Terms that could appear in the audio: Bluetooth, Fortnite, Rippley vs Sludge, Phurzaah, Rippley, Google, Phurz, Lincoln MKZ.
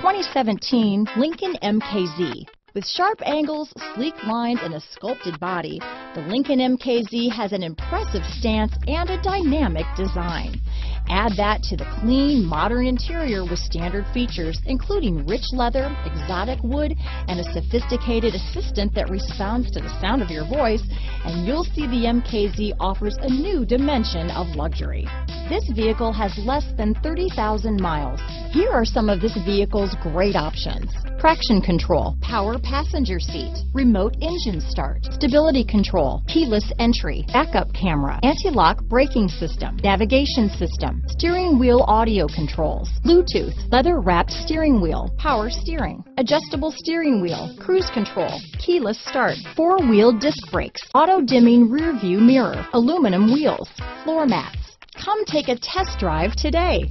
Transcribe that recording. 2017 Lincoln MKZ. With sharp angles, sleek lines, and a sculpted body, the Lincoln MKZ has an impressive stance and a dynamic design. Add that to the clean, modern interior with standard features, including rich leather, exotic wood, and a sophisticated assistant that responds to the sound of your voice, and you'll see the MKZ offers a new dimension of luxury. This vehicle has less than 30,000 miles. Here are some of this vehicle's great options: traction control, power passenger seat, remote engine start, stability control, keyless entry, backup camera, anti-lock braking system, navigation system, steering wheel audio controls, Bluetooth, leather-wrapped steering wheel, power steering, adjustable steering wheel, cruise control, keyless start, four-wheel disc brakes, auto-dimming rear-view mirror, aluminum wheels, floor mats. Come take a test drive today.